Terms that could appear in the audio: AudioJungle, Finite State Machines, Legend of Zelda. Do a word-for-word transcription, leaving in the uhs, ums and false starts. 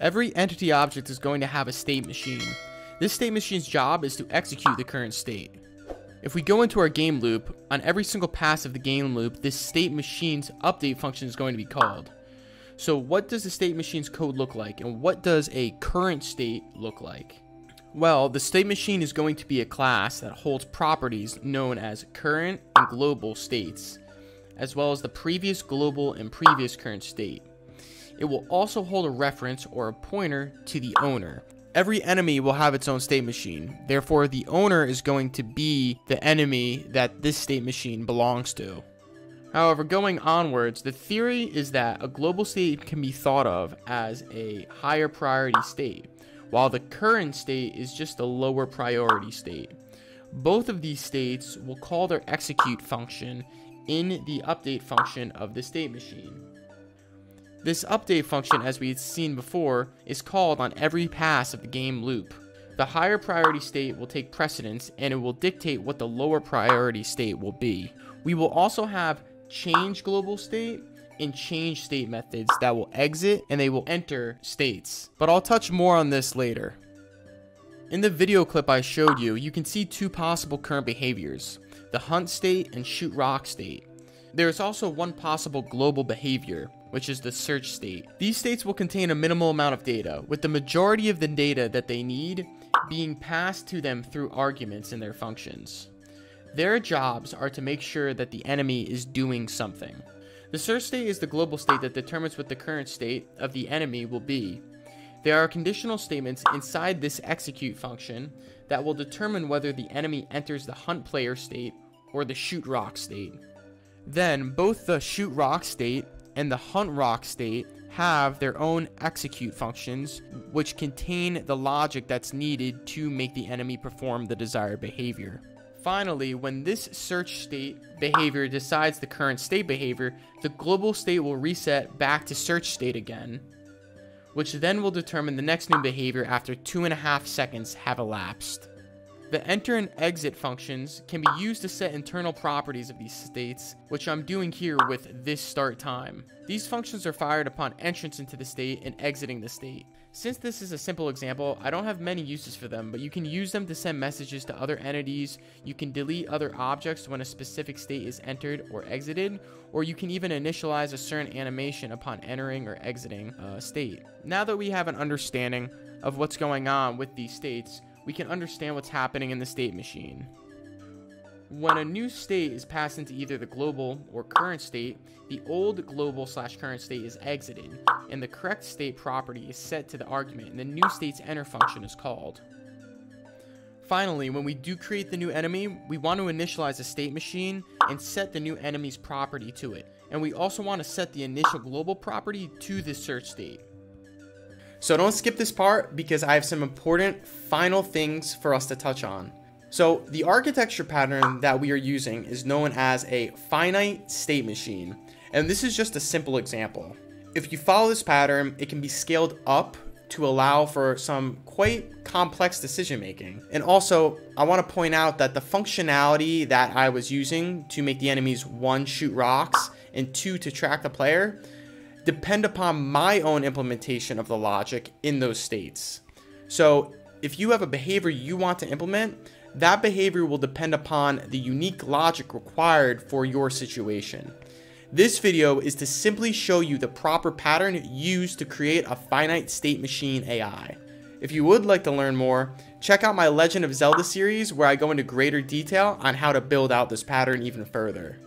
Every entity object is going to have a state machine. This state machine's job is to execute the current state. If we go into our game loop, on every single pass of the game loop, this state machine's update function is going to be called. So what does the state machine's code look like, and what does a current state look like? Well, the state machine is going to be a class that holds properties known as current and global states, as well as the previous global and previous current state. It will also hold a reference or a pointer to the owner. Every enemy will have its own state machine. Therefore, the owner is going to be the enemy that this state machine belongs to. However, going onwards, the theory is that a global state can be thought of as a higher priority state, while the current state is just a lower priority state. Both of these states will call their execute function in the update function of the state machine. This update function, as we had seen before, is called on every pass of the game loop. The higher priority state will take precedence, and it will dictate what the lower priority state will be. We will also have change global state and change state methods that will exit and they will enter states, but I'll touch more on this later. In the video clip I showed you, you can see two possible current behaviors: the hunt state and shoot rock state. There is also one possible global behavior, which is the search state. These states will contain a minimal amount of data, with the majority of the data that they need being passed to them through arguments in their functions. Their jobs are to make sure that the enemy is doing something. The search state is the global state that determines what the current state of the enemy will be. There are conditional statements inside this execute function that will determine whether the enemy enters the hunt player state or the shoot rock state. Then both the shoot rock state and the hunt rock state have their own execute functions, which contain the logic that's needed to make the enemy perform the desired behavior. Finally, when this search state behavior decides the current state behavior, the global state will reset back to search state again, which then will determine the next new behavior after two and a half seconds have elapsed. The enter and exit functions can be used to set internal properties of these states, which I'm doing here with this start time. These functions are fired upon entrance into the state and exiting the state. Since this is a simple example, I don't have many uses for them, but you can use them to send messages to other entities, you can delete other objects when a specific state is entered or exited, or you can even initialize a certain animation upon entering or exiting a state. Now that we have an understanding of what's going on with these states, we can understand what's happening in the state machine. When a new state is passed into either the global or current state, the old global slash current state is exited, and the correct state property is set to the argument, and the new state's enter function is called. Finally, when we do create the new enemy, we want to initialize a state machine and set the new enemy's property to it, and we also want to set the initial global property to the search state. So don't skip this part, because I have some important final things for us to touch on. So the architecture pattern that we are using is known as a finite state machine, and this is just a simple example. If you follow this pattern, it can be scaled up to allow for some quite complex decision making. And also, I want to point out that the functionality that I was using to make the enemies one, shoot rocks, and two, to track the player, depend upon my own implementation of the logic in those states. So if you have a behavior you want to implement, that behavior will depend upon the unique logic required for your situation. This video is to simply show you the proper pattern used to create a finite state machine A I. If you would like to learn more, check out my Legend of Zelda series, where I go into greater detail on how to build out this pattern even further.